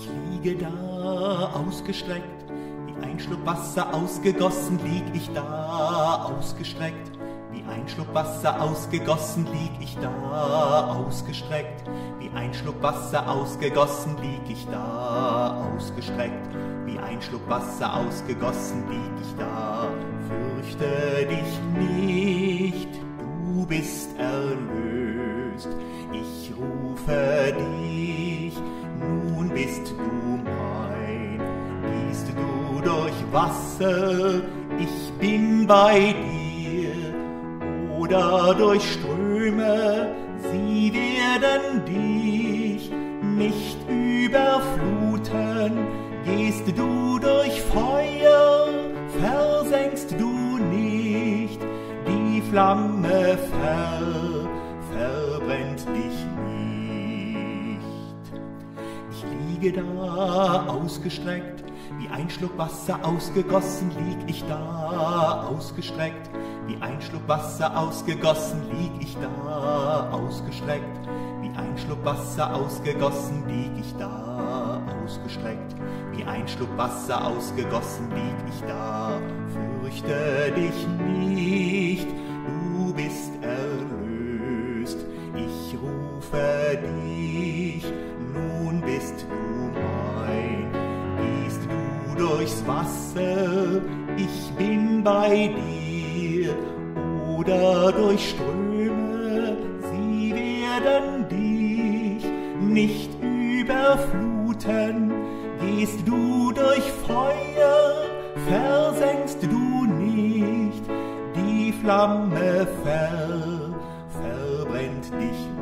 Ich liege da ausgestreckt, wie ein Schluck Wasser ausgegossen, lieg ich da ausgestreckt, wie ein Schluck Wasser ausgegossen, lieg ich da ausgestreckt, wie ein Schluck Wasser ausgegossen, lieg ich da ausgestreckt, wie ein Schluck Wasser ausgegossen, lieg ich da. Fürchte dich nicht, du bist erlöst, ich rufe dich, nun bist du mein. Gehst du durch Wasser, ich bin bei dir, oder durch Ströme, sie werden dich nicht überfluten. Gehst du durch Feuer, versenkst du nicht, die Flamme verbrennt dich nicht. Ich liege da ausgestreckt, wie ein Schluck Wasser ausgegossen, lieg ich da ausgestreckt, wie ein Schluck Wasser ausgegossen, lieg ich da ausgestreckt, wie ein Schluck Wasser ausgegossen, lieg ich da ausgestreckt, wie ein Schluck Wasser ausgegossen, lieg ich da. Fürchte dich nicht, du bist erlöst, ich rufe dich, nun bist du mein. Gehst du durchs Wasser, ich bin bei dir, oder durch Ströme, sie werden dich nicht überfluten. Gehst du durch Feuer, versenkst du nicht, die Flamme verbrennt dich nicht.